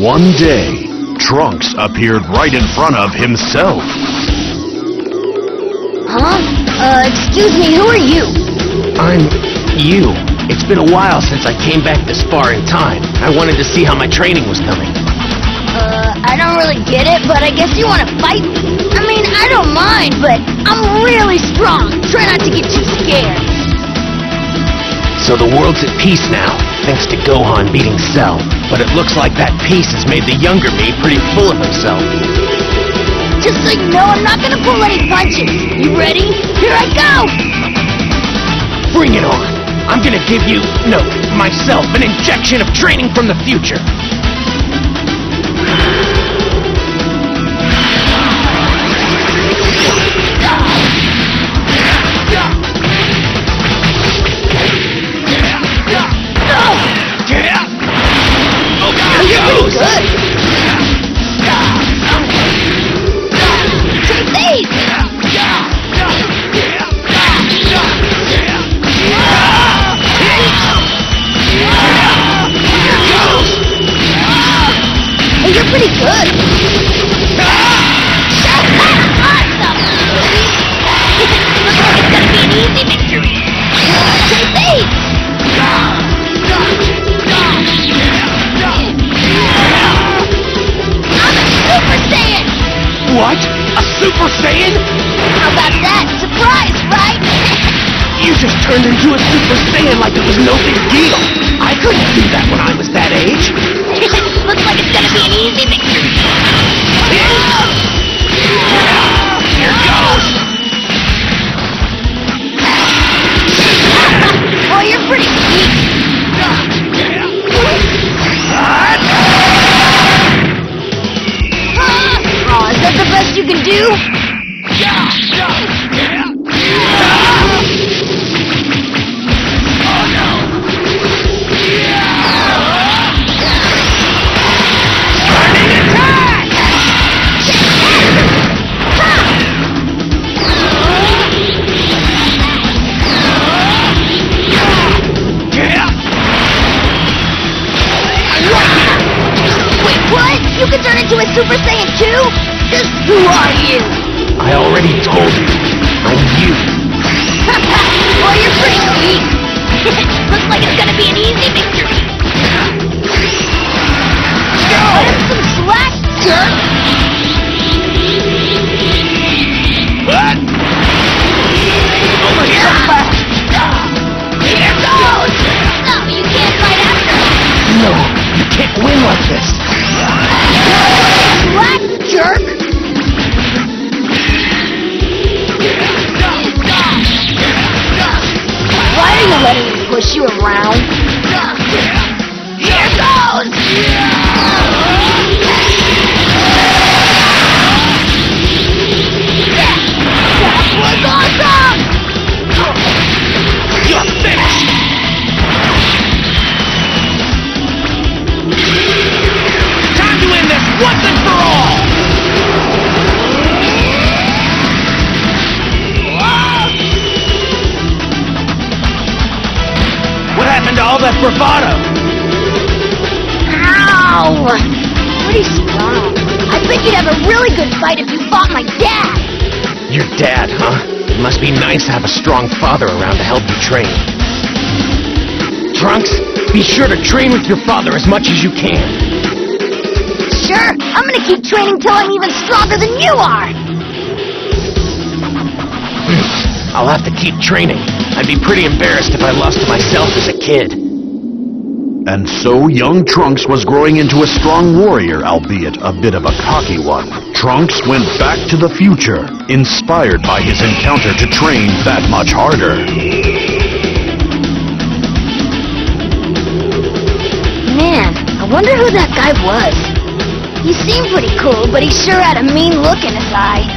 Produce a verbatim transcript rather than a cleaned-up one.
One day, Trunks appeared right in front of himself. Huh? Uh, excuse me, who are you? I'm... you. It's been a while since I came back this far in time. I wanted to see how my training was coming. Uh, I don't really get it, but I guess you want to fight me. I mean, I don't mind, but I'm really strong. Try not to get too scared. So the world's at peace now, thanks to Gohan beating Cell. But it looks like that peace has made the younger me pretty full of himself. Just so you know, I'm not gonna pull any punches. You ready? Here I go! Bring it on. I'm gonna give you, no, myself, an injection of training from the future. Pretty good. Awesome. Looks like it's gonna be an easy victory. Take these. I'm a Super Saiyan. What? A Super Saiyan? How about that? Surprise, right? You just turned into a Super Saiyan like it was no big deal. I couldn't do that when I was that age. Looks like it's gonna be an easy victory. Here goes! Oh, you're pretty sweet. Oh, is that the best you can do? To a Super Saiyan two? Just who are you? I already told you. I'm you. Well, you're pretty sweet. Looks like it's gonna be an easy victory. Go! Put him some slack, jerk! What? Over here! Here goes! No, you can't fight after me. No, you can't win like this. Black jerk! Why are you letting me push you around? Here goes! That was awesome! You're finished! Time to end this once and for all! All that bravado! Ow! Pretty strong. I bet you'd have a really good fight if you fought my dad! Your dad, huh? It must be nice to have a strong father around to help you train. Trunks, be sure to train with your father as much as you can. Sure! I'm gonna keep training till I'm even stronger than you are! I'll have to keep training. I'd be pretty embarrassed if I lost to myself as a kid. And so young Trunks was growing into a strong warrior, albeit a bit of a cocky one. Trunks went back to the future, inspired by his encounter to train that much harder. Man, I wonder who that guy was. He seemed pretty cool, but he sure had a mean look in his eye.